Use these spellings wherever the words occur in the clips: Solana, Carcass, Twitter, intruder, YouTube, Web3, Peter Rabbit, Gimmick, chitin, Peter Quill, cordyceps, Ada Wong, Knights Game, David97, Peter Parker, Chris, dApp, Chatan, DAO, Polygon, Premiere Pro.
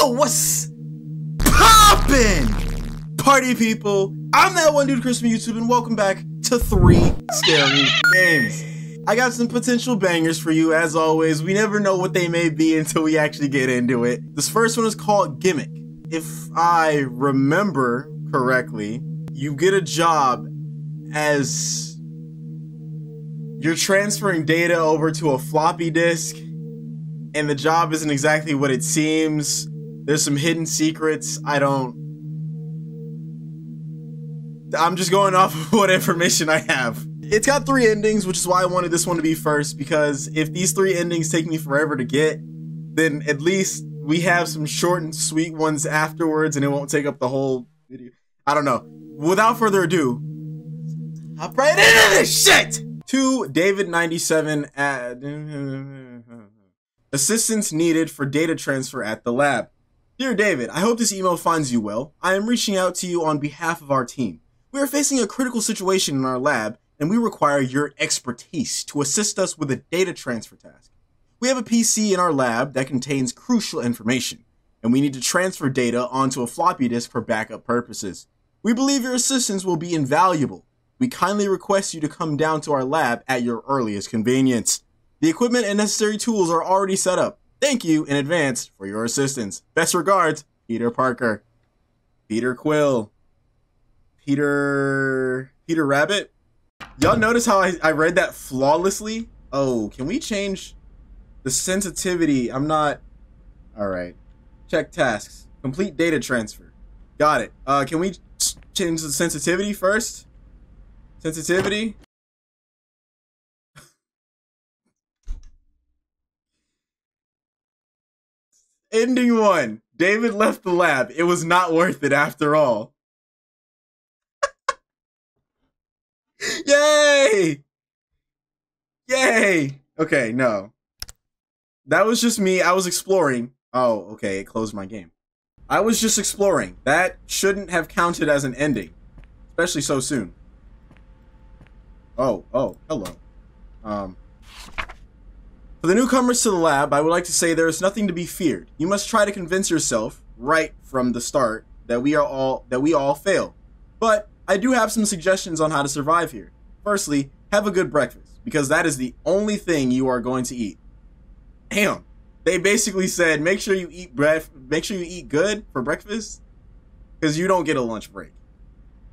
Yo, what's poppin', party people? I'm that one dude, Chris from YouTube, and welcome back to 3 Scary Games. I got some potential bangers for you, as always. We never know what they may be until we actually get into it. This first one is called Gimmick. If I remember correctly, you get a job as you're transferring data over to a floppy disk, and the job isn't exactly what it seems. There's some hidden secrets. I'm just going off of what information I have. It's got 3 endings, which is why I wanted this one to be first, because if these 3 endings take me forever to get, then at least we have some short and sweet ones afterwards and it won't take up the whole video. I don't know. Without further ado, hop right into this shit! To David97 at... Assistance needed for data transfer at the lab. Dear David, I hope this email finds you well. I am reaching out to you on behalf of our team. We are facing a critical situation in our lab, and we require your expertise to assist us with a data transfer task. We have a PC in our lab that contains crucial information, and we need to transfer data onto a floppy disk for backup purposes. We believe your assistance will be invaluable. We kindly request you to come down to our lab at your earliest convenience. The equipment and necessary tools are already set up. Thank you in advance for your assistance. Best regards, Peter Parker. Peter Quill. Peter Rabbit? Y'all notice how I read that flawlessly? Oh, can we change the sensitivity? I'm not... Alright. Check tasks. Complete data transfer. Got it. Can we change the sensitivity first? Sensitivity? Ending 1. David left the lab. It was not worth it after all. Yay! Yay! Okay, no. That was just me. I was exploring. Oh, okay. It closed my game. I was just exploring. That shouldn't have counted as an ending. Especially so soon. Oh, hello. For the newcomers to the lab, I would like to say there is nothing to be feared. You must try to convince yourself, right from the start, that we all fail. But I do have some suggestions on how to survive here. Firstly, have a good breakfast, because that is the only thing you are going to eat. Damn. They basically said, make sure you eat good for breakfast, because you don't get a lunch break.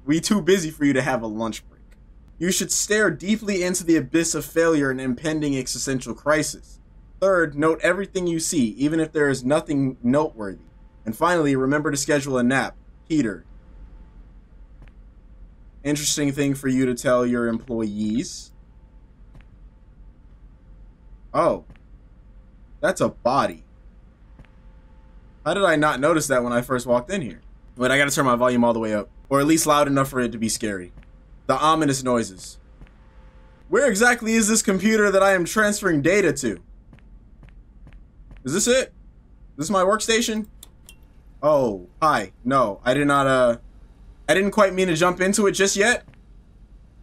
We too busy for you to have a lunch break. You should stare deeply into the abyss of failure and impending existential crisis. Third, note everything you see, even if there is nothing noteworthy. And finally, remember to schedule a nap. Peter. Interesting thing for you to tell your employees. Oh. That's a body. How did I not notice that when I first walked in here? Wait, I gotta turn my volume all the way up. Or at least loud enough for it to be scary. The ominous noises. Where exactly is this computer that I am transferring data to? Is this it? Is this my workstation? Oh, hi. No, I did not, I didn't quite mean to jump into it just yet.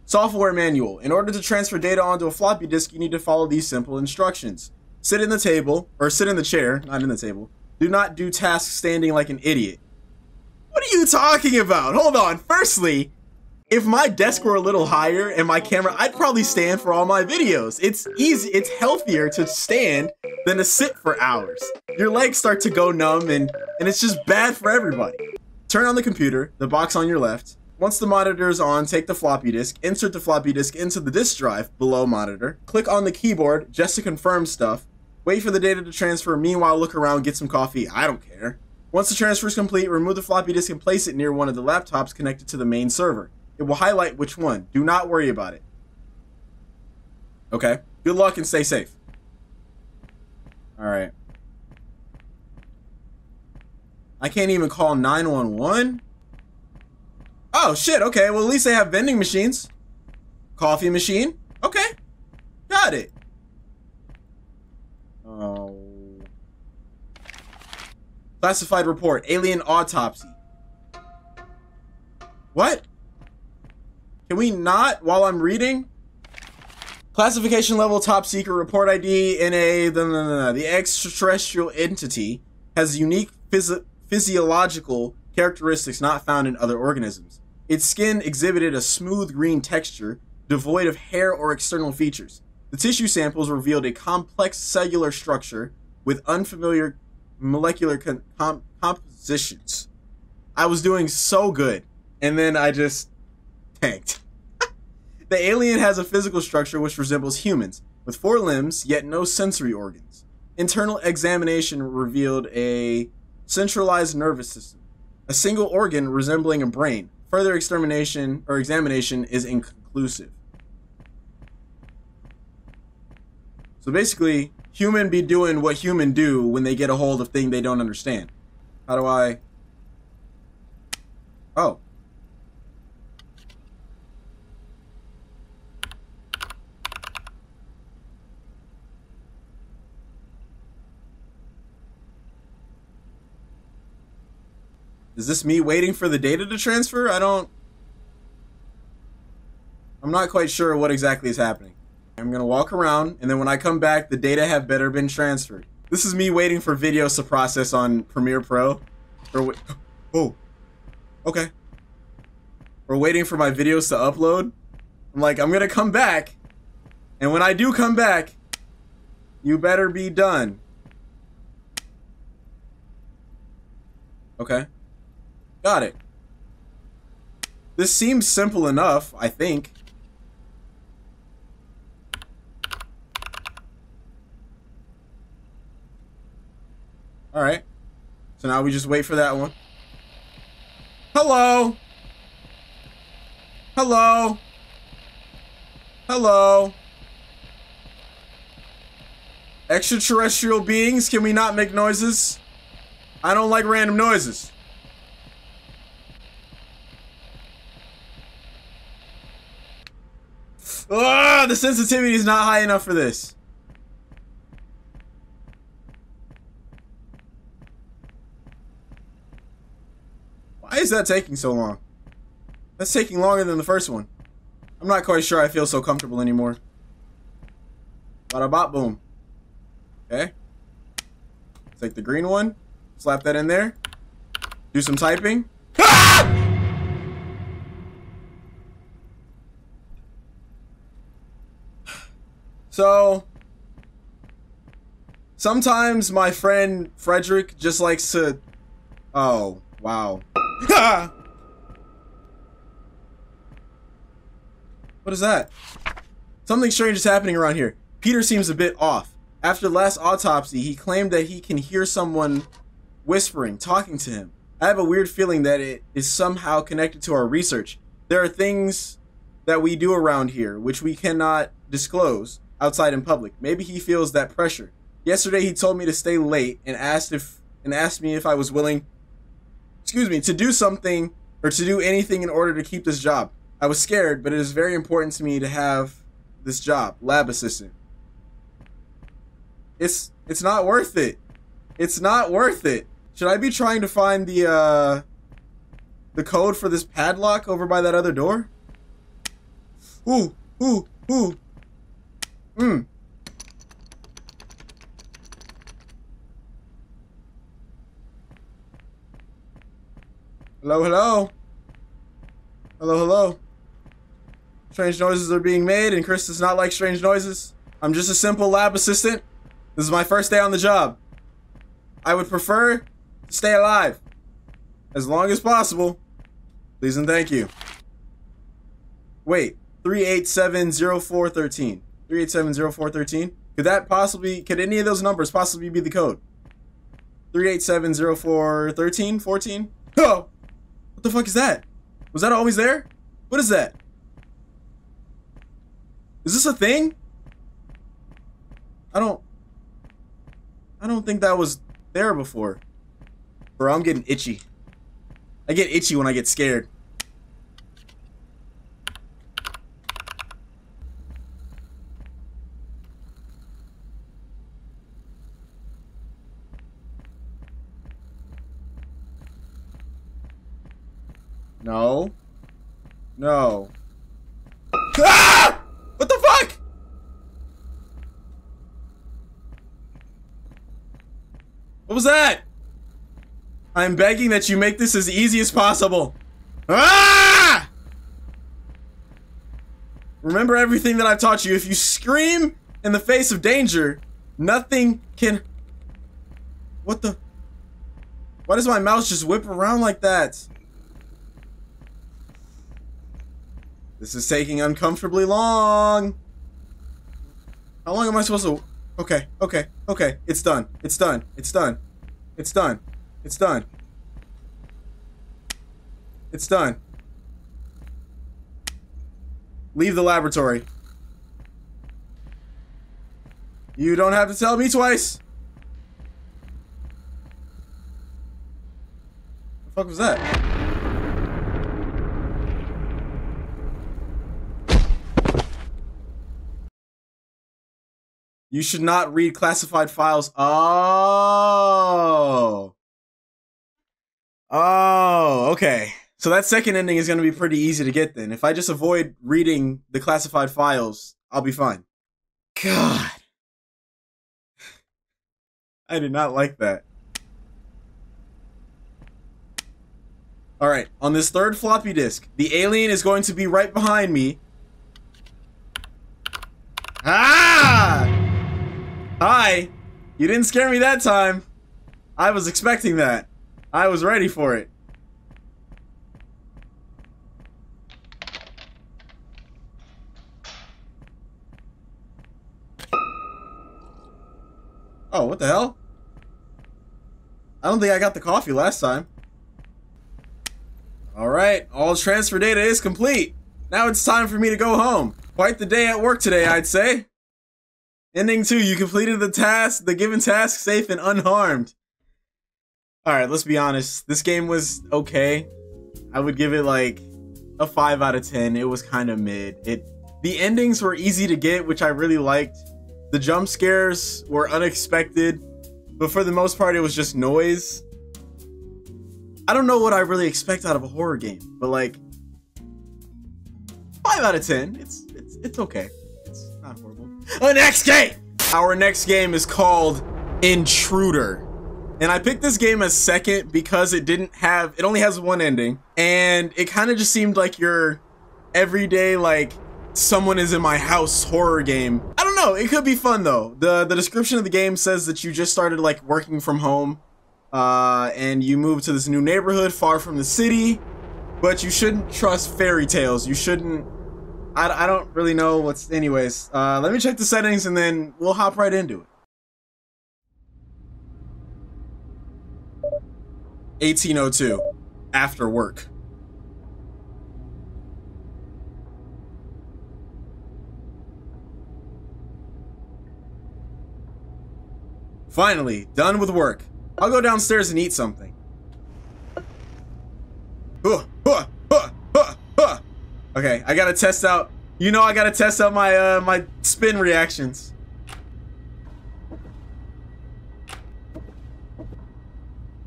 Software manual. In order to transfer data onto a floppy disk, you need to follow these simple instructions. Sit in the chair, not in the table. Do not do tasks standing like an idiot. What are you talking about? Hold on. Firstly, if my desk were a little higher and my camera, I'd probably stand for all my videos. It's easy. It's healthier to stand than to sit for hours. Your legs start to go numb and it's just bad for everybody. Turn on the computer, the box on your left. Once the monitor is on, take the floppy disk, insert the floppy disk into the disk drive below monitor, click on the keyboard just to confirm stuff, wait for the data to transfer, meanwhile look around, get some coffee, I don't care. Once the transfer is complete, remove the floppy disk and place it near one of the laptops connected to the main server. It will highlight which one. Do not worry about it. Okay. Good luck and stay safe. Alright. I can't even call 911? Oh, shit. Okay. Well, at least they have vending machines. Coffee machine. Okay. Got it. Oh. Classified report. Alien autopsy. What? Can we not while I'm reading? Classification level top secret report ID in a... The extraterrestrial entity has unique physiological characteristics not found in other organisms. Its skin exhibited a smooth green texture, devoid of hair or external features. The tissue samples revealed a complex cellular structure with unfamiliar molecular compositions. I was doing so good, and then I just tanked. The alien has a physical structure which resembles humans, with 4 limbs, yet no sensory organs. Internal examination revealed a centralized nervous system, a single organ resembling a brain. Further examination is inconclusive. So basically, human be doing what human do when they get a hold of thing they don't understand. How do I... Oh. Is this me waiting for the data to transfer? I'm not quite sure what exactly is happening. I'm gonna walk around, and then when I come back, the data have better been transferred. This is me waiting for videos to process on Premiere Pro. Oh. Okay. We're waiting for my videos to upload. I'm like, I'm gonna come back, and when I do come back, you better be done. Okay. Got it. This seems simple enough, I think. Alright. So now we just wait for that one. Hello! Hello! Hello! Extraterrestrial beings, can we not make noises? I don't like random noises. Ugh, the sensitivity is not high enough for this. Why is that taking so long? That's taking longer than the first one. I'm not quite sure I feel so comfortable anymore. Bada bop boom. Okay. Take the green one. Slap that in there. Do some typing. Ah! So, sometimes my friend Frederick just likes to, oh, wow. What is that? Something strange is happening around here. Peter seems a bit off. After the last autopsy, he claimed that he can hear someone whispering, talking to him. I have a weird feeling that it is somehow connected to our research. There are things that we do around here, which we cannot disclose outside in public. Maybe he feels that pressure. Yesterday he told me to stay late and asked me if I was willing, excuse me, to do something or to do anything in order to keep this job. I was scared, but it is very important to me to have this job, lab assistant. It's not worth it. It's not worth it. Should I be trying to find the code for this padlock over by that other door? Ooh, ooh, ooh. Mm. Hello, hello. Hello, hello. Strange noises are being made, and Chris does not like strange noises. I'm just a simple lab assistant. This is my first day on the job. I would prefer to stay alive as long as possible. Please and thank you. Wait, 3870413. 3870413. Could any of those numbers possibly be the code? 3870413? 14? Oh! What the fuck is that? Was that always there? What is that? Is this a thing? I don't think that was there before. Bro, I'm getting itchy. I get itchy when I get scared. No. No. Ah! What the fuck? What was that? I'm begging that you make this as easy as possible. Ah! Remember everything that I've taught you. If you scream in the face of danger, nothing can... What the... Why does my mouse just whip around like that? This is taking uncomfortably long. How long am I supposed to... Okay, okay, okay. It's done. It's done. It's done. It's done. It's done. It's done. Leave the laboratory. You don't have to tell me twice. What the fuck was that? You should not read classified files. Oh. Oh, okay. So that second ending is going to be pretty easy to get then. If I just avoid reading the classified files, I'll be fine. God. I did not like that. All right, on this third floppy disk, the alien is going to be right behind me. Ah! Hi! You didn't scare me that time! I was expecting that. I was ready for it. Oh, what the hell? I don't think I got the coffee last time. Alright, all transfer data is complete. Now it's time for me to go home. Quite the day at work today, I'd say. Ending 2, you completed the task, the given task, safe and unharmed. Alright, let's be honest. This game was okay. I would give it like a 5 out of 10. It was kind of mid. The endings were easy to get, which I really liked. The jump scares were unexpected, but for the most part, it was just noise. I don't know what I really expect out of a horror game, but like 5 out of 10. It's okay. It's not horrible. The next game! Our next game is called Intruder. And I picked this game as second because it only has one ending. And it kind of just seemed like your everyday, like, someone is in my house horror game. I don't know, it could be fun though. The description of the game says that you just started like working from home. And you moved to this new neighborhood far from the city. But you shouldn't trust fairy tales. You shouldn't... I don't really know what's... Anyways, let me check the settings and then we'll hop right into it. 1802. After work. Finally, done with work. I'll go downstairs and eat something. Okay, I gotta test out, I gotta test out my, my spin reactions.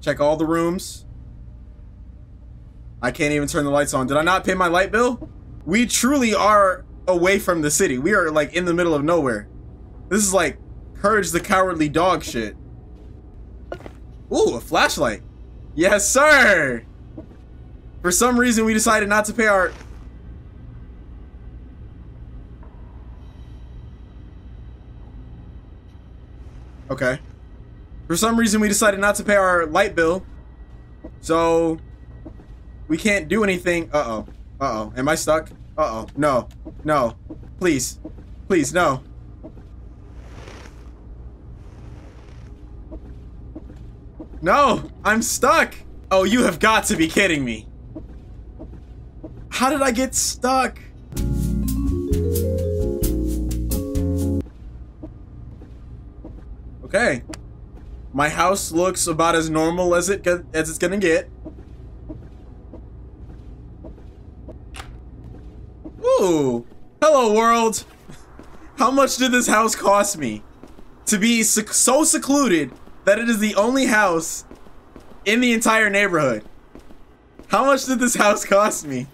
Check all the rooms. I can't even turn the lights on. Did I not pay my light bill? We truly are away from the city. We are like in the middle of nowhere. This is like Courage the Cowardly Dog shit. Ooh, a flashlight. Yes, sir. For some reason, we decided not to pay our... Okay. For some reason, we decided not to pay our light bill. So, we can't do anything. Uh-oh. Uh-oh. Am I stuck? Uh-oh. No. No. Please. Please, no. No! I'm stuck! Oh, you have got to be kidding me. How did I get stuck? Okay, my house looks about as normal as it's gonna get. Ooh, hello world. How much did this house cost me? To be so secluded that it is the only house in the entire neighborhood. How much did this house cost me?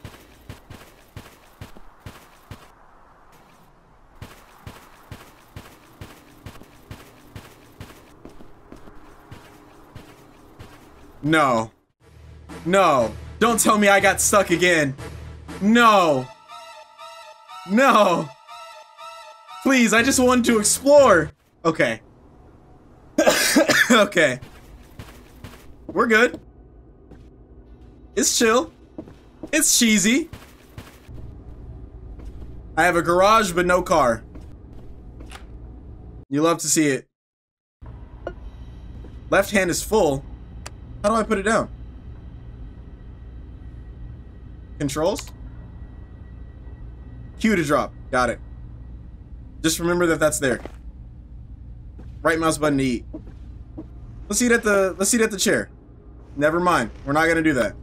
No. No. Don't tell me I got stuck again. No. No. Please, I just wanted to explore. Okay. Okay. We're good. It's chill. It's cheesy. I have a garage, but no car. You love to see it. Left hand is full. How do I put it down? Controls? Q to drop. Got it. Just remember that that's there. Right mouse button to eat. Let's eat at the chair. Never mind. We're not gonna do that.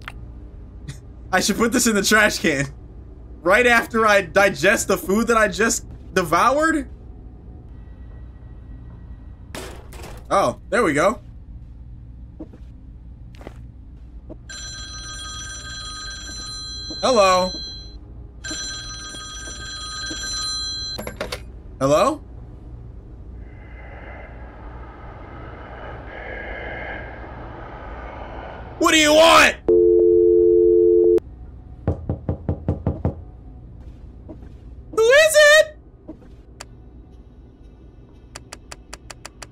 I should put this in the trash can. Right after I digest the food that I just devoured? Oh, there we go. Hello. Hello? What do you want?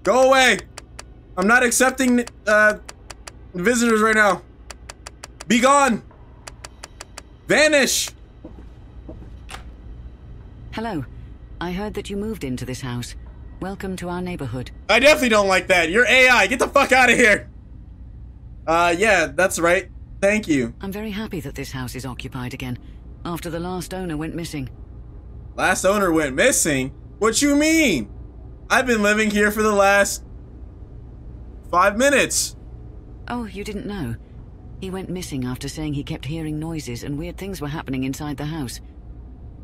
Go away! I'm not accepting visitors right now. Be gone! Vanish! Hello. I heard that you moved into this house. Welcome to our neighborhood. I definitely don't like that. You're AI. Get the fuck out of here! Yeah, that's right. Thank you. I'm very happy that this house is occupied again, after the last owner went missing. Last owner went missing? What you mean? I've been living here for the last 5 minutes. Oh, you didn't know? He went missing after saying he kept hearing noises and weird things were happening inside the house.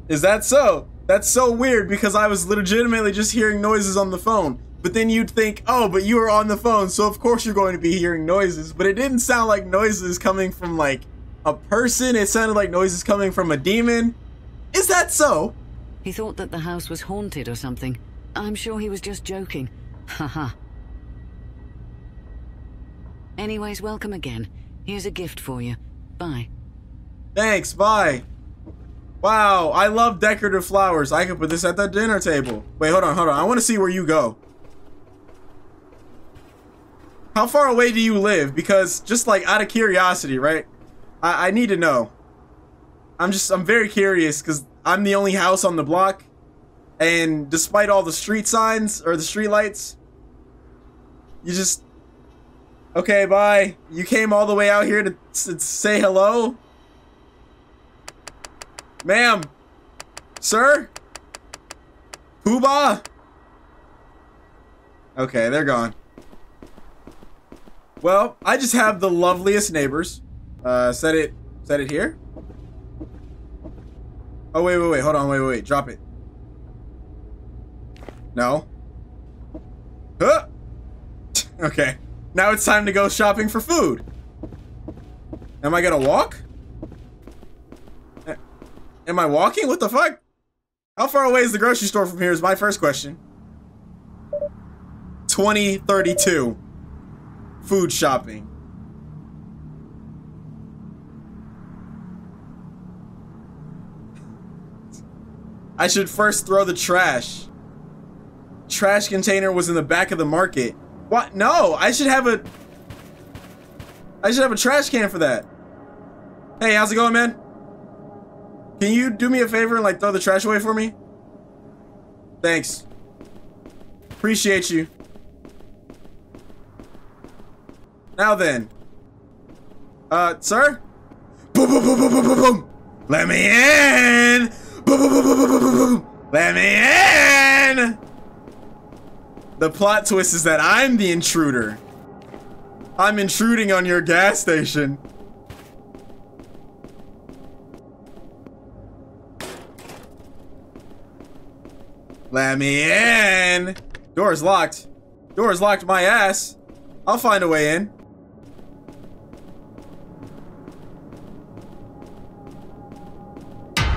Is that so? That's so weird because I was legitimately just hearing noises on the phone. But then you'd think, oh, but you were on the phone, so of course you're going to be hearing noises. But it didn't sound like noises coming from, like, a person. It sounded like noises coming from a demon. Is that so? He thought that the house was haunted or something. I'm sure he was just joking. Haha. Anyways, welcome again. Here's a gift for you. Bye. Thanks, bye. Wow, I love decorative flowers. I could put this at the dinner table. Wait, hold on, hold on. I want to see where you go. How far away do you live? Because, just like, out of curiosity, right? I need to know. I'm very curious, because I'm the only house on the block. And despite all the street signs, or the street lights, you just... Okay, bye. You came all the way out here to say hello? Ma'am? Sir? Poobah? Okay, they're gone. Well, I just have the loveliest neighbors. Set it here? Oh, wait, hold on, wait, drop it. No. Huh. Okay. Now it's time to go shopping for food. Am I gonna walk? Am I walking? What the fuck? How far away is the grocery store from here is my first question. 2032. Food shopping. I should first throw the trash. Trash container was in the back of the market. What? No, I should have a trash can for that. Hey, how's it going, man? Can you do me a favor and like throw the trash away for me? Thanks. Appreciate you. Now then. Sir? Boom boom boom boom boom boom boom. Let me in. Boom boom boom boom boom boom boom. Let me in. The plot twist is that I'm the intruder. I'm intruding on your gas station. Let me in. Door's locked. Door's locked my ass. I'll find a way in.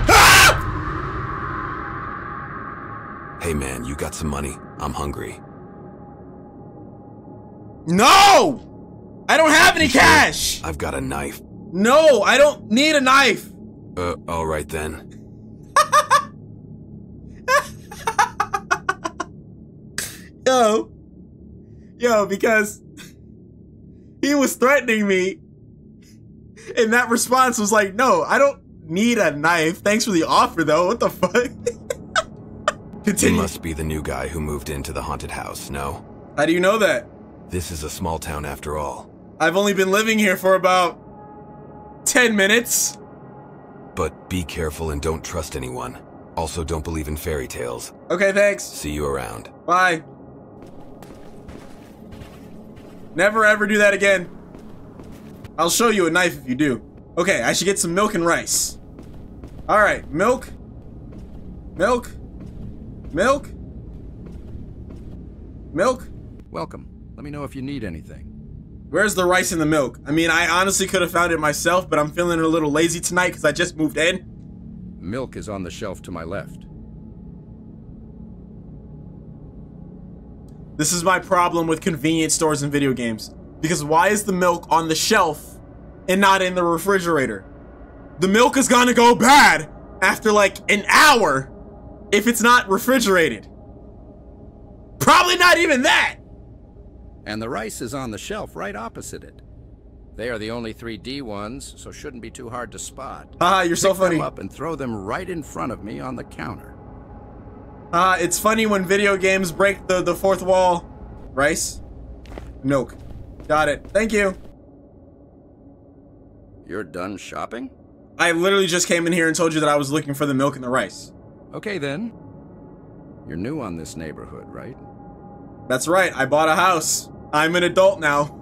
Ah! Hey man, you got some money? I'm hungry. No! I don't have any cash! I've got a knife. No, I don't need a knife! All right then. Yo, because he was threatening me, and that response was like, no, I don't need a knife. Thanks for the offer, though. What the fuck? Continue. You must be the new guy who moved into the haunted house, no? How do you know that? This is a small town after all. I've only been living here for about 10 minutes. But be careful and don't trust anyone. Also, don't believe in fairy tales. Okay, thanks. See you around. Bye. Never ever do that again. I'll show you a knife if you do. Okay, I should get some milk and rice. Alright, milk. Milk. Milk. Milk. Welcome. Let me know if you need anything. Where's the rice and the milk? I mean, I honestly could have found it myself, but I'm feeling a little lazy tonight because I just moved in. Milk is on the shelf to my left. This is my problem with convenience stores and video games. Because why is the milk on the shelf and not in the refrigerator? The milk is gonna go bad after like an hour if it's not refrigerated. Probably not even that. And the rice is on the shelf right opposite it. They are the only 3D ones, so shouldn't be too hard to spot. Ah, you're so funny. Pick them up and throw them right in front of me on the counter. Ah, it's funny when video games break the fourth wall. Rice. Milk. Got it. Thank you. You're done shopping? I literally just came in here and told you that I was looking for the milk and the rice. Okay then. You're new on this neighborhood, right? That's right, I bought a house. I'm an adult now.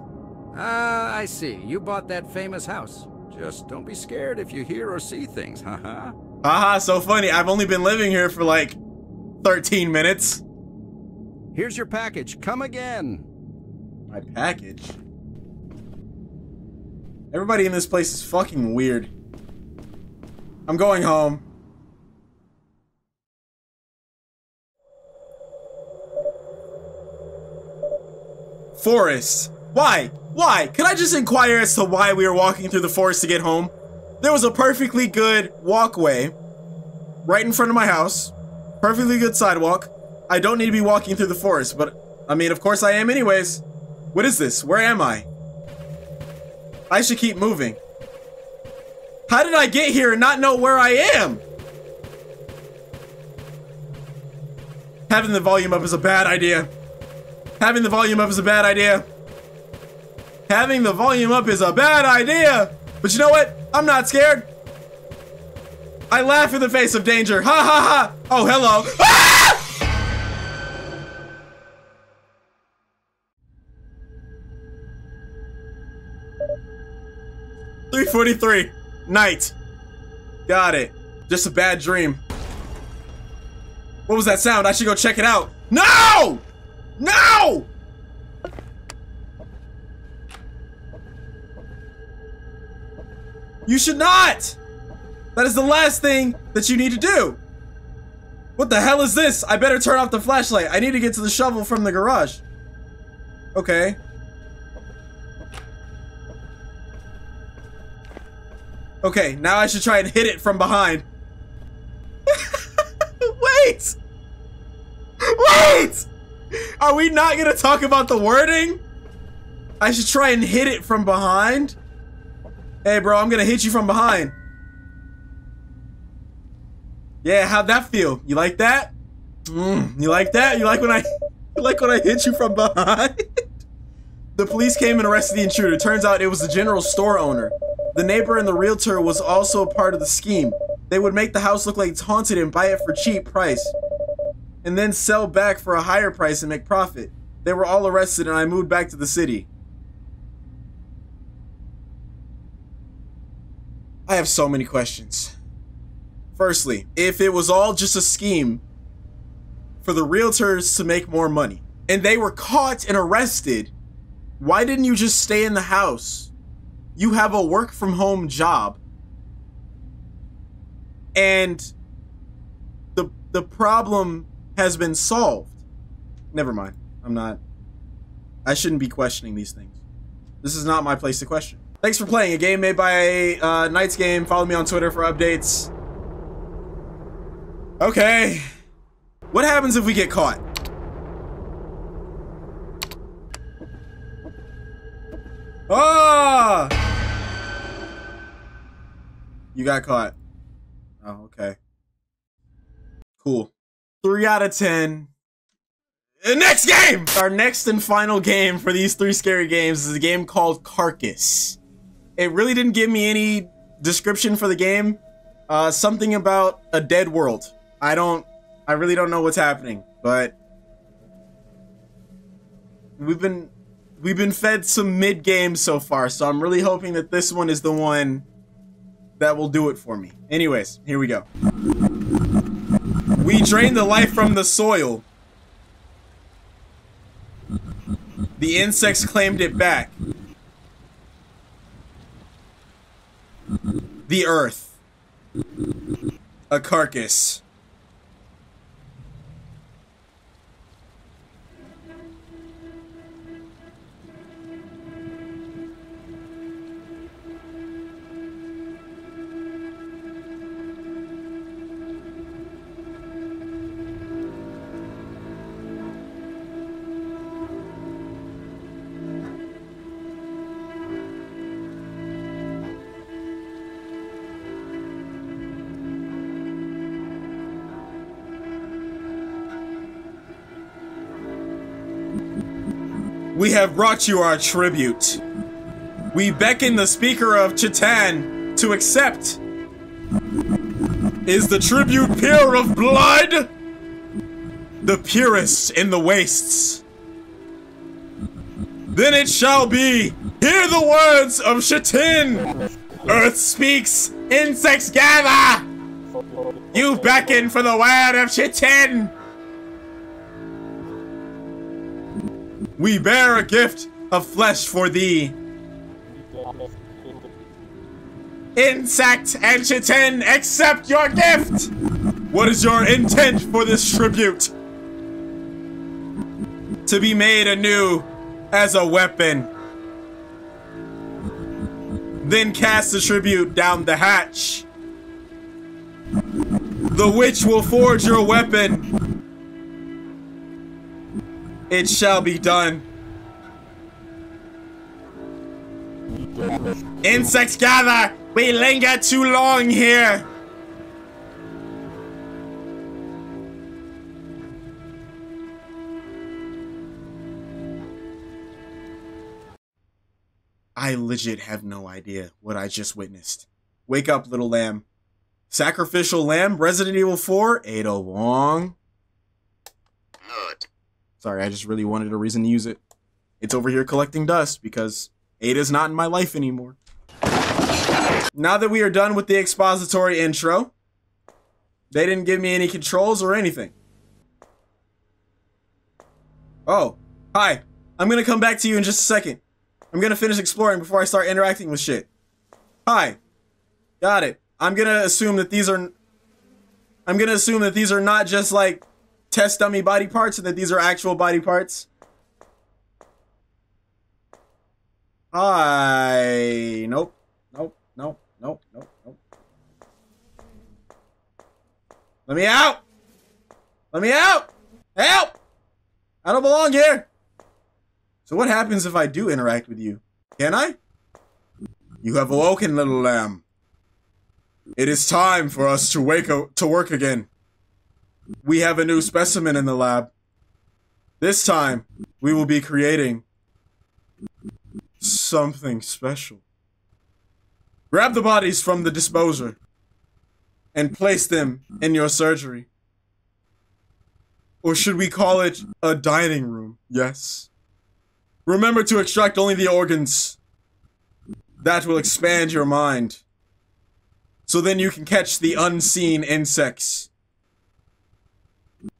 Ah, I see. You bought that famous house. Just don't be scared if you hear or see things, haha. Haha, so funny. I've only been living here for like 13 minutes. Here's your package. Come again. My package? Everybody in this place is fucking weird. I'm going home. Forest. Why? Why? Could I just inquire as to why we were walking through the forest to get home? There was a perfectly good walkway right in front of my house. Perfectly good sidewalk. I don't need to be walking through the forest, but I mean, of course I am anyways. What is this? Where am I? I should keep moving. How did I get here and not know where I am? Having the volume up is a bad idea. Having the volume up is a bad idea. Having the volume up is a bad idea. But you know what? I'm not scared. I laugh in the face of danger. Ha ha ha. Oh, hello. Ah! $3:43. Night. Got it. Just a bad dream. What was that sound? I should go check it out. No! No! You should not! That is the last thing that you need to do. What the hell is this? I better turn off the flashlight. I need to get to the shovel from the garage. Okay. Okay, now I should try and hit it from behind. Wait! Wait! Are we not gonna talk about the wording? I should try and hit it from behind? Hey bro, I'm gonna hit you from behind. Yeah, how'd that feel? You like that? You like that? You like when I hit you from behind? The police came and arrested the intruder. Turns out it was the general store owner. The neighbor and the realtor was also a part of the scheme. They would make the house look like it's haunted and buy it for cheap price, and then sell back for a higher price and make profit. They were all arrested and I moved back to the city. I have so many questions. Firstly, if it was all just a scheme for the realtors to make more money and they were caught and arrested, why didn't you just stay in the house? You have a work from home job. And the problem has been solved. Never mind. I shouldn't be questioning these things. This is not my place to question. Thanks for playing a game made by Knights Game. Follow me on Twitter for updates. Okay. What happens if we get caught? Ah! You got caught. Oh, okay. Cool. 3 out of 10. Next game! Our next and final game for these 3 scary games is a game called Carcass. It really didn't give me any description for the game. Something about a dead world. I really don't know what's happening, but we've been fed some mid-game so far, so I'm really hoping that this one is the one that will do it for me. Anyways, here we go. We drain the life from the soil. The insects claimed it back. The earth. A carcass. We have brought you our tribute. We beckon the Speaker of Chatan to accept. Is the tribute pure of blood? The purest in the wastes. Then it shall be. Hear the words of Chatan. Earth speaks, insects gather. You beckon for the word of Chatan. We bear a gift of flesh for thee. Insect and Chatan, accept your gift! What is your intent for this tribute? To be made anew as a weapon. Then cast the tribute down the hatch. The witch will forge your weapon. It shall be done. Insects gather! We linger too long here! I legit have no idea what I just witnessed. Wake up, little lamb. Sacrificial lamb, Resident Evil 4, Ada Wong. Good. Sorry, I just really wanted a reason to use it. It's over here collecting dust because Ada's not in my life anymore. Now that we are done with the expository intro, they didn't give me any controls or anything. Oh, hi. I'm gonna come back to you in just a second. I'm gonna finish exploring before I start interacting with shit. Hi. Got it. I'm gonna assume that these are not just like test dummy body parts and that these are actual body parts. I... Nope. Nope. Nope. Nope. Nope. Nope. Let me out! Let me out! Help! I don't belong here! So what happens if I do interact with you? Can I? You have awoken, little lamb. It is time for us to work again. We have a new specimen in the lab. This time, we will be creating something special. Grab the bodies from the disposer and place them in your surgery. Or should we call it a dining room? Yes. Remember to extract only the organs. That will expand your mind. So then you can catch the unseen insects.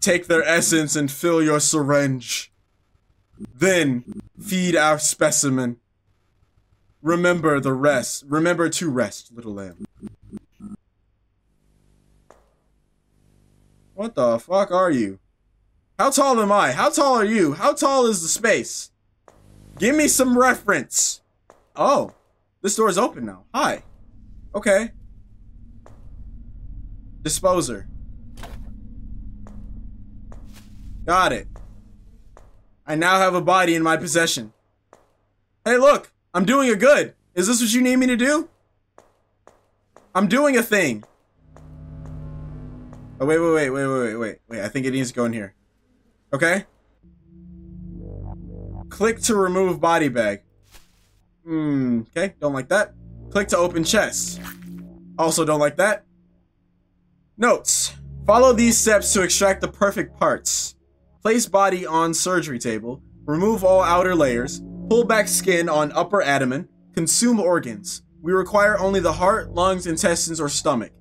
Take their essence and fill your syringe. Then feed our specimen. Remember the rest. Remember to rest, little lamb. What the fuck are you? How tall am I? How tall are you? How tall is the space? Give me some reference. Oh, this door is open now. Hi. Okay. Disposer. Got it. I now have a body in my possession. Hey, look, I'm doing a good. Is this what you need me to do? I'm doing a thing. Oh, wait. I think it needs to go in here. Okay. Click to remove body bag. Okay, don't like that. Click to open chest. Also don't like that. Notes. Follow these steps to extract the perfect parts. Place body on surgery table. Remove all outer layers. Pull back skin on upper abdomen. Consume organs. We require only the heart, lungs, intestines, or stomach.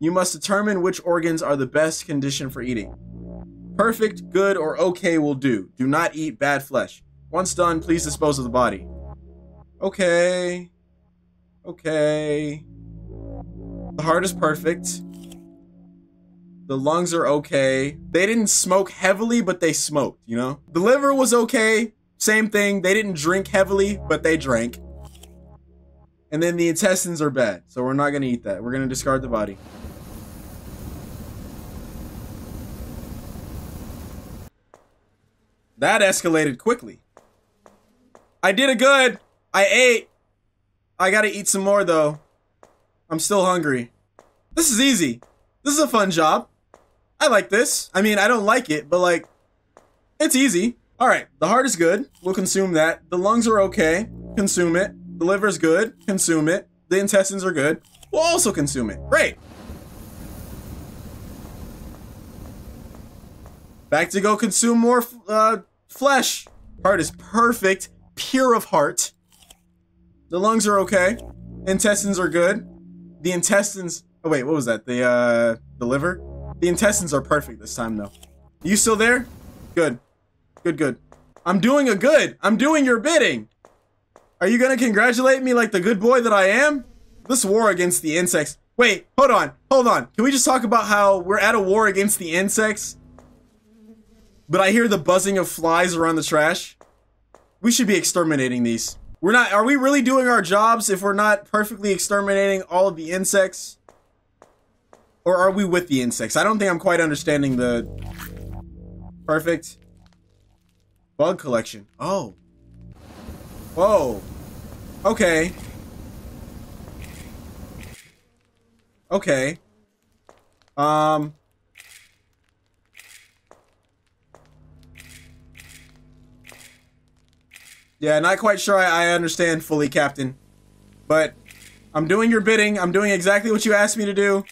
You must determine which organs are the best condition for eating. Perfect, good, or okay will do. Do not eat bad flesh. Once done, please dispose of the body. Okay. Okay. The heart is perfect. The lungs are okay. They didn't smoke heavily, but they smoked, you know? The liver was okay. Same thing. They didn't drink heavily, but they drank. And then the intestines are bad, so we're not going to eat that. We're going to discard the body. That escalated quickly. I did a good. I ate. I gotta eat some more though. I'm still hungry. This is easy. This is a fun job. I like this. I mean, I don't like it, but like, it's easy. All right, the heart is good. We'll consume that. The lungs are okay. Consume it. The liver is good. Consume it. The intestines are good. We'll also consume it. Great. Back to go consume more flesh. Heart is perfect. Pure of heart. The lungs are okay. Intestines are good. The intestines... Oh, wait, what was that? The liver? The intestines are perfect this time, though. You still there? Good. Good, good. I'm doing a good. I'm doing your bidding. Are you gonna congratulate me like the good boy that I am? This war against the insects... Wait, hold on. Hold on. Can we just talk about how we're at a war against the insects? But I hear the buzzing of flies around the trash. We should be exterminating these. We're not, are we really doing our jobs if we're not perfectly exterminating all of the insects? Or are we with the insects? I don't think I'm quite understanding the... Perfect. Bug collection. Oh. Whoa. Okay. Okay. Yeah, not quite sure I understand fully, Captain. But I'm doing your bidding. I'm doing exactly what you asked me to do.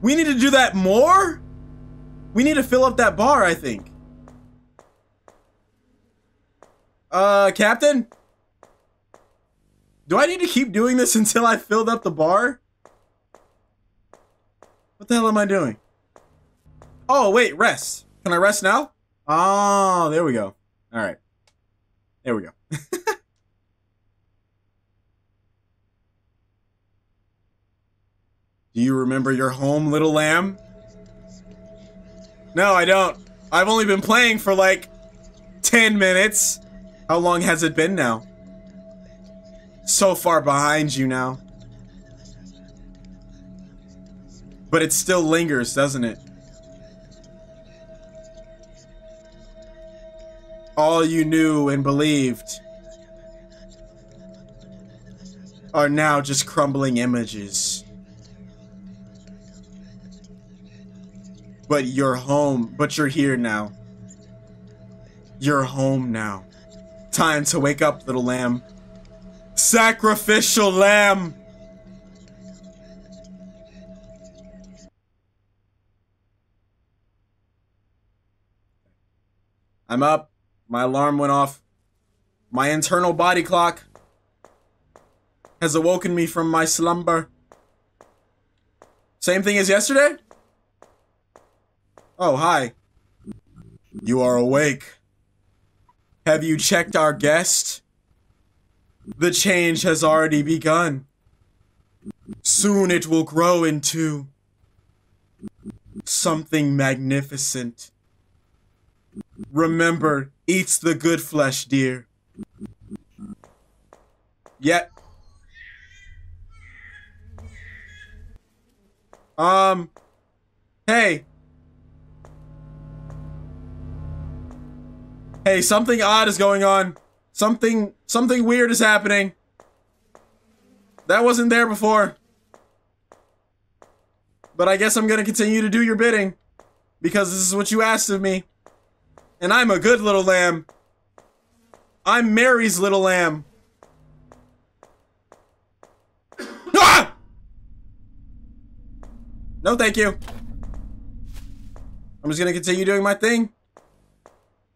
We need to do that more? We need to fill up that bar, I think. Captain? Do I need to keep doing this until I filled up the bar? What the hell am I doing? Oh, wait, rest. Can I rest now? Oh, there we go. All right. There we go. Do you remember your home, little lamb? No, I don't. I've only been playing for like 10 minutes. How long has it been now? So far behind you now. But it still lingers, doesn't it? All you knew and believed are now just crumbling images. But you're home, but you're here now. You're home now. Time to wake up, little lamb. Sacrificial lamb. I'm up. My alarm went off. My internal body clock has awoken me from my slumber. Same thing as yesterday? Oh, hi. You are awake. Have you checked our guest? The change has already begun. Soon it will grow into something magnificent. Remember, eats the good flesh, dear. Yet. Hey. Hey, something odd is going on. Something weird is happening. That wasn't there before. But I guess I'm gonna continue to do your bidding, because this is what you asked of me. And I'm a good little lamb. I'm Mary's little lamb. Ah! No, thank you. I'm just gonna continue doing my thing.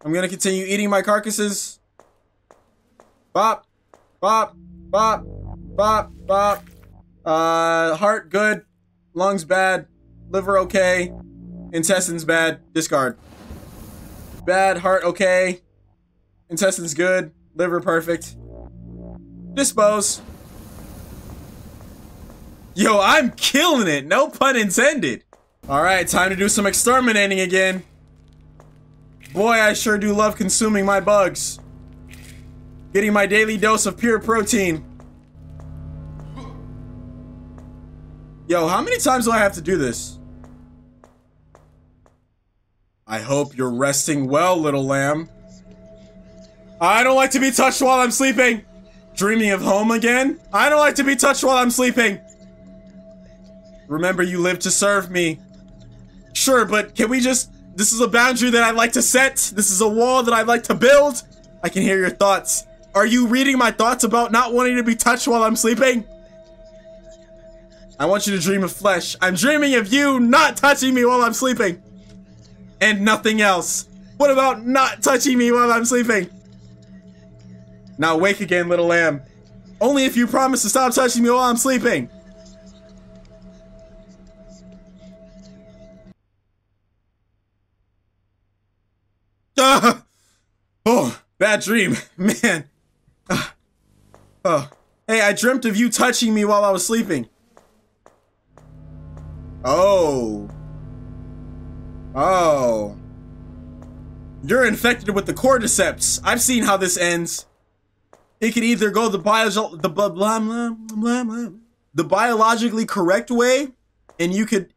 I'm gonna continue eating my carcasses. Bop, bop, bop, bop, bop. Heart good, lungs bad, liver okay, intestines bad, discard. Bad, heart okay, intestines good, liver perfect. Dispose. Yo, I'm killing it, no pun intended. All right, time to do some exterminating again. Boy, I sure do love consuming my bugs. Getting my daily dose of pure protein. Yo, how many times do I have to do this? I hope you're resting well, little lamb. I don't like to be touched while I'm sleeping. Dreaming of home again? I don't like to be touched while I'm sleeping. Remember, you live to serve me. Sure, but can we just... This is a boundary that I'd like to set. This is a wall that I'd like to build. I can hear your thoughts. Are you reading my thoughts about not wanting to be touched while I'm sleeping? I want you to dream of flesh. I'm dreaming of you not touching me while I'm sleeping. And nothing else. What about not touching me while I'm sleeping? Now wake again, little lamb. Only if you promise to stop touching me while I'm sleeping. Oh, bad dream, man. Hey, I dreamt of you touching me while I was sleeping. Oh. Oh. You're infected with the cordyceps. I've seen how this ends. It could either go the biologically correct way, and you could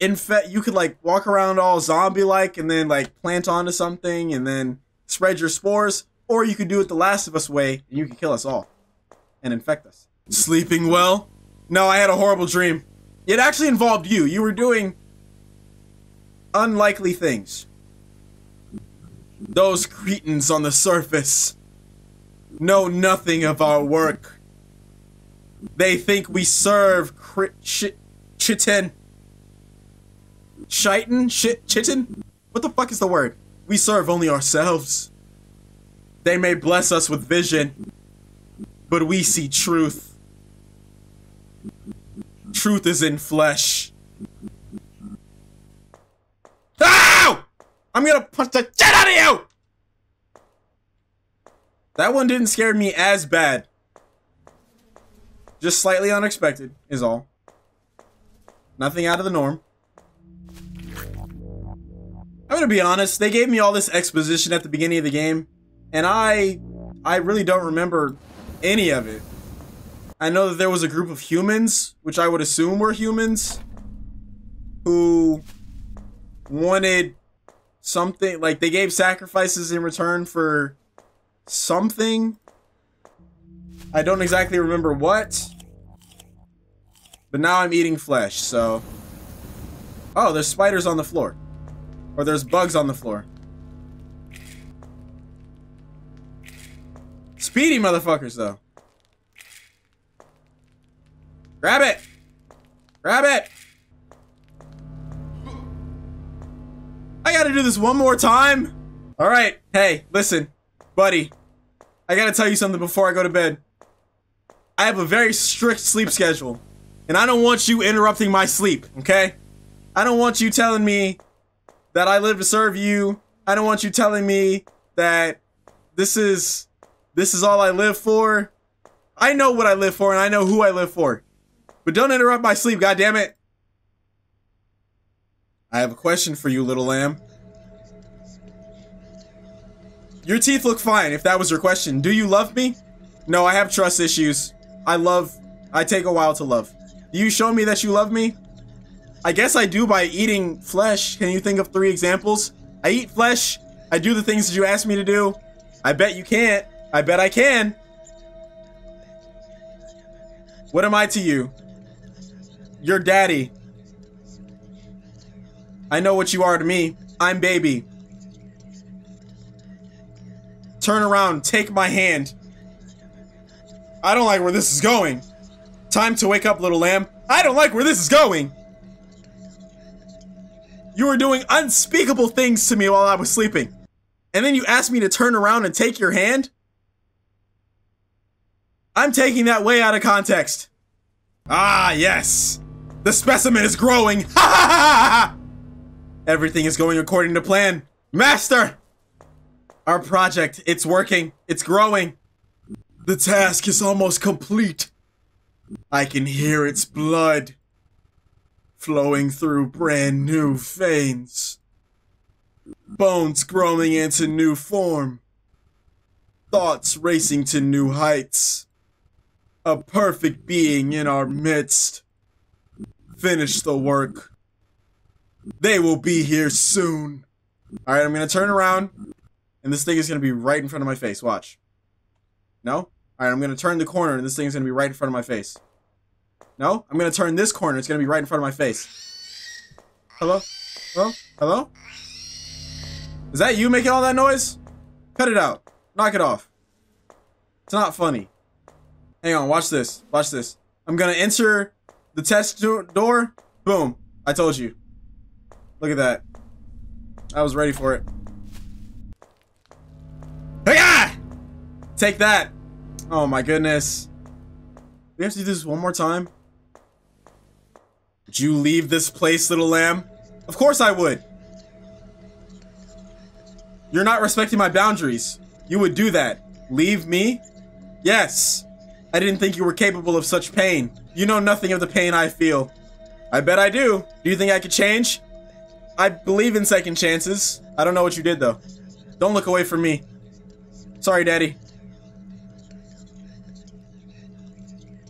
like walk around all zombie-like and then like plant onto something and then spread your spores, or you could do it the Last of Us way and you could kill us all and infect us. Sleeping well? No, I had a horrible dream. It actually involved you. You were doing unlikely things. Those cretins on the surface know nothing of our work. They think we serve chitin. Chitin? Chitin? What the fuck is the word? We serve only ourselves. They may bless us with vision, but we see truth. Truth is in flesh. Ow! I'm gonna punch the shit out of you! That one didn't scare me as bad. Just slightly unexpected, is all. Nothing out of the norm. I'm gonna be honest, they gave me all this exposition at the beginning of the game, and I really don't remember any of it. I know that there was a group of humans, which I would assume were humans, who wanted something, like they gave sacrifices in return for something. I don't exactly remember what, but now I'm eating flesh, so... Oh, there's spiders on the floor. Or there's bugs on the floor. Speedy motherfuckers, though. Grab it! Grab it! I gotta do this one more time? Alright, hey, listen, buddy. I gotta tell you something before I go to bed. I have a very strict sleep schedule. And I don't want you interrupting my sleep, okay? I don't want you telling me that I live to serve you. I don't want you telling me that this is all I live for. I know what I live for and I know who I live for. But don't interrupt my sleep, goddammit! I have a question for you, little lamb. Your teeth look fine, if that was your question. Do you love me? No, I have trust issues. I take a while to love. Do you show me that you love me? I guess I do by eating flesh. Can you think of 3 examples? I eat flesh. I do the things that you asked me to do. I bet you can't. I bet I can. What am I to you? Your daddy. I know what you are to me. I'm baby. Turn around. Take my hand. I don't like where this is going. Time to wake up, little lamb. I don't like where this is going. You were doing unspeakable things to me while I was sleeping. And then you asked me to turn around and take your hand? I'm taking that way out of context. Ah, yes. The specimen is growing. Ha ha ha ha! Everything is going according to plan. Master! Our project, it's working. It's growing. The task is almost complete. I can hear its blood flowing through brand new veins. Bones growing into new form. Thoughts racing to new heights. A perfect being in our midst. Finish the work. They will be here soon. Alright, I'm gonna turn around. And this thing is gonna be right in front of my face. Watch. No? Alright, I'm gonna turn the corner and this thing's gonna be right in front of my face. No, I'm gonna turn this corner. It's gonna be right in front of my face. Hello? Hello? Hello? Is that you making all that noise? Cut it out. Knock it off. It's not funny. Hang on, watch this. Watch this. I'm gonna enter the test door. Boom. I told you. Look at that. I was ready for it. Hey! Take that. Oh my goodness. We have to do this one more time? Would you leave this place, little lamb? Of course I would. You're not respecting my boundaries. You would do that. Leave me? Yes. I didn't think you were capable of such pain. You know nothing of the pain I feel. I bet I do. Do you think I could change? I believe in second chances. I don't know what you did though. Don't look away from me. Sorry, Daddy.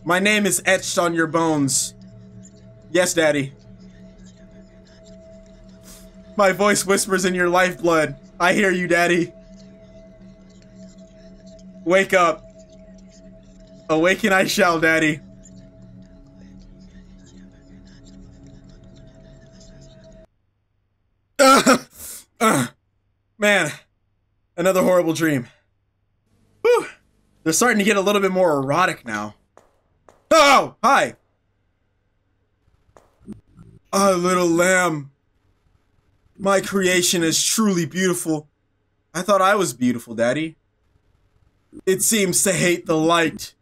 My name is etched on your bones. Yes, Daddy. My voice whispers in your lifeblood. I hear you, Daddy. Wake up. Awaken I shall, Daddy. Man, another horrible dream. Whew. They're starting to get a little bit more erotic now. Oh, hi. Ah, little lamb. My creation is truly beautiful. I thought I was beautiful, Daddy. It seems to hate the light.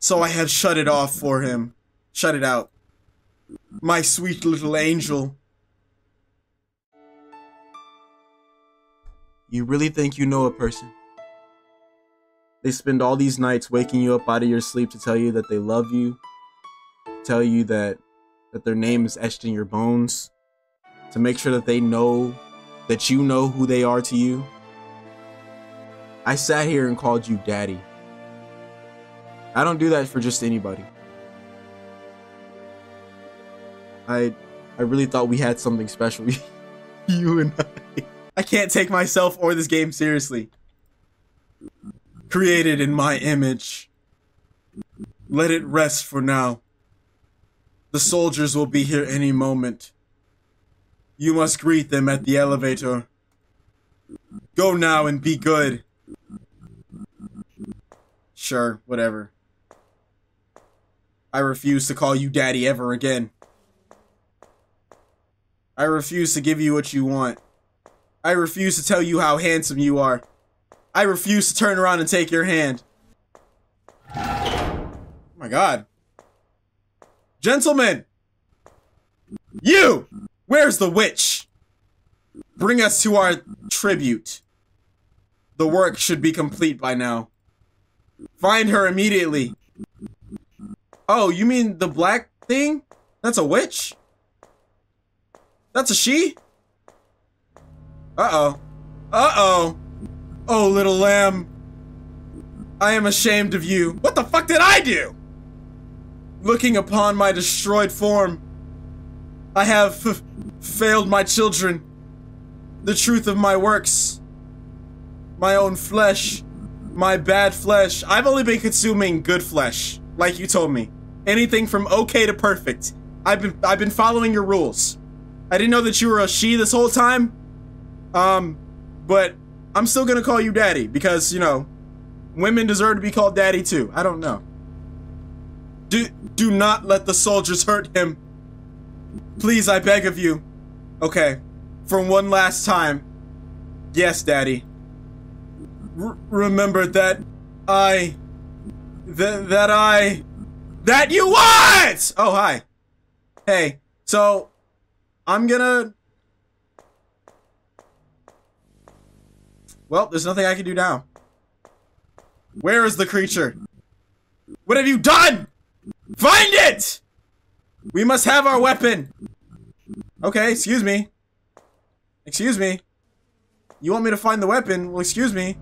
So I have shut it off for him. Shut it out. My sweet little angel. You really think you know a person? They spend all these nights waking you up out of your sleep to tell you that they love you, to tell you that their name is etched in your bones, to make sure that they know that you know who they are to you. I sat here and called you Daddy. I don't do that for just anybody. I really thought we had something special, you and I. I can't take myself or this game seriously. Created in my image. Let it rest for now. The soldiers will be here any moment. You must greet them at the elevator. Go now and be good. Sure, whatever. I refuse to call you Daddy ever again. I refuse to give you what you want. I refuse to tell you how handsome you are. I refuse to turn around and take your hand. Oh my God. Gentlemen! You! Where's the witch? Bring us to our tribute. The work should be complete by now. Find her immediately. Oh, you mean the black thing? That's a witch? That's a she? Uh-oh. Uh-oh. Oh, little lamb. I am ashamed of you. What the fuck did I do? Looking upon my destroyed form, I have failed my children. The truth of my works. My own flesh. My bad flesh. I've only been consuming good flesh, like you told me. Anything from okay to perfect. I've been following your rules. I didn't know that you were a she this whole time. But I'm still gonna call you daddy because, you know, women deserve to be called daddy too. I don't know. Do not let the soldiers hurt him. Please, I beg of you. Okay. For one last time. Yes, daddy. Remember that I... That you what? Oh, hi. Hey. So, I'm gonna... Well, there's nothing I can do now. Where is the creature? What have you done? Find it! We must have our weapon. Okay, excuse me. Excuse me. You want me to find the weapon? Well, excuse me.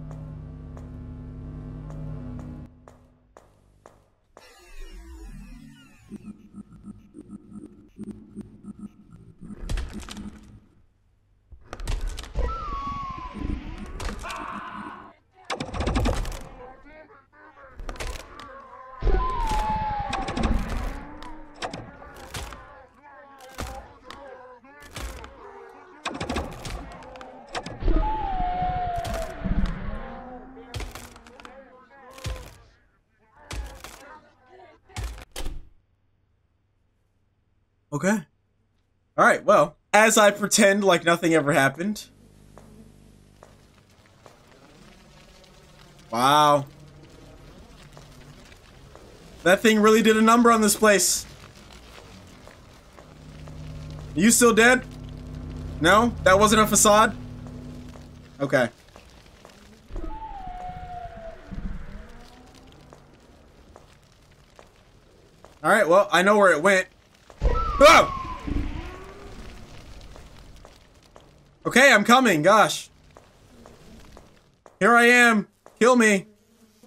Okay. Alright, well, as I pretend like nothing ever happened. Wow. That thing really did a number on this place. You still dead? No? That wasn't a facade? Okay. Alright, well, I know where it went. Oh! Okay, I'm coming, gosh. Here I am. Kill me.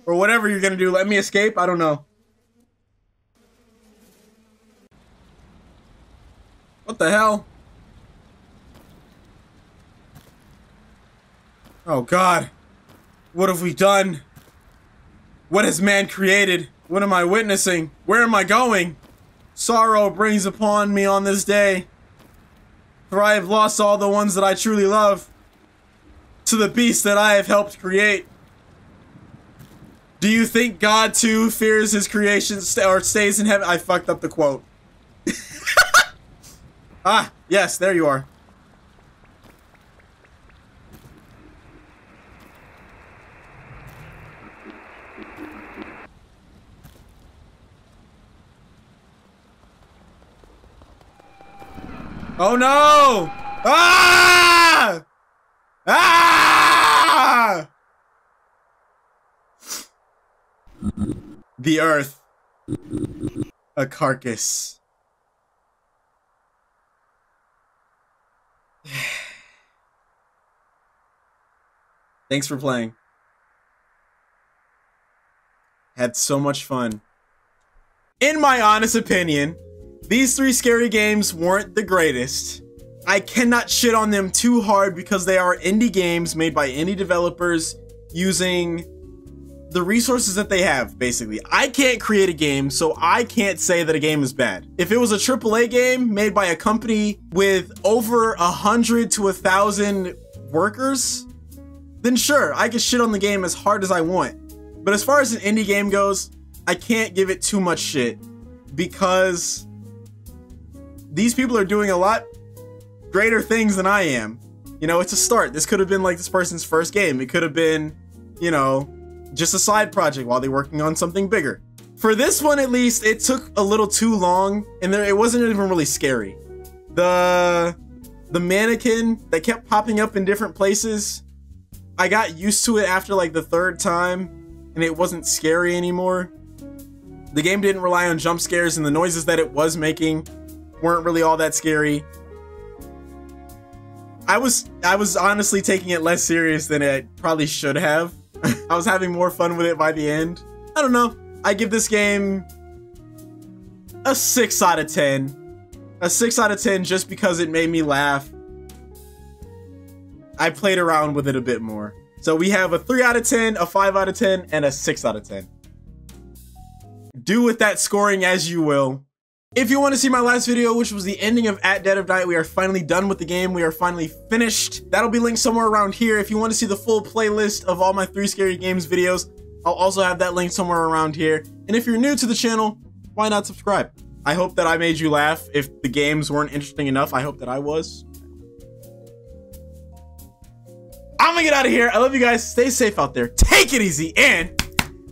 Or whatever you're gonna do. Let me escape? I don't know. What the hell? Oh god. What have we done? What has man created? What am I witnessing? Where am I going? Sorrow brings upon me on this day, for I have lost all the ones that I truly love to the beast that I have helped create. Do you think God too fears his creation or stays in heaven? I fucked up the quote. Ah, yes, there you are. Oh no! Ah! Ah! The earth. A carcass. Thanks for playing. Had so much fun. In my honest opinion, these three scary games weren't the greatest. I cannot shit on them too hard because they are indie games made by indie developers using the resources that they have, basically. I can't create a game, so I can't say that a game is bad. If it was a AAA game made by a company with over 100 to 1,000 workers, then sure, I can shit on the game as hard as I want. But as far as an indie game goes, I can't give it too much shit because these people are doing a lot greater things than I am. You know, it's a start. This could have been like this person's first game. It could have been, you know, just a side project while they're working on something bigger. For this one, at least, it took a little too long and it wasn't even really scary. The mannequin that kept popping up in different places, I got used to it after like the third time and it wasn't scary anymore. The game didn't rely on jump scares, and the noises that it was making weren't really all that scary. I was honestly taking it less serious than it probably should have. I was having more fun with it by the end. I don't know. I give this game a 6 out of 10. A 6 out of 10 just because it made me laugh. I played around with it a bit more. So we have a 3 out of 10, a 5 out of 10, and a 6 out of 10. Do with that scoring as you will. If you want to see my last video, which was the ending of At Dead of Night, we are finally done with the game. We are finally finished. That'll be linked somewhere around here. If you want to see the full playlist of all my 3 Scary Games videos, I'll also have that linked somewhere around here. And if you're new to the channel, why not subscribe? I hope that I made you laugh. If the games weren't interesting enough, I hope that I was. I'm gonna get out of here. I love you guys. Stay safe out there. Take it easy and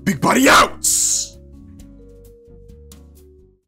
big buddy out.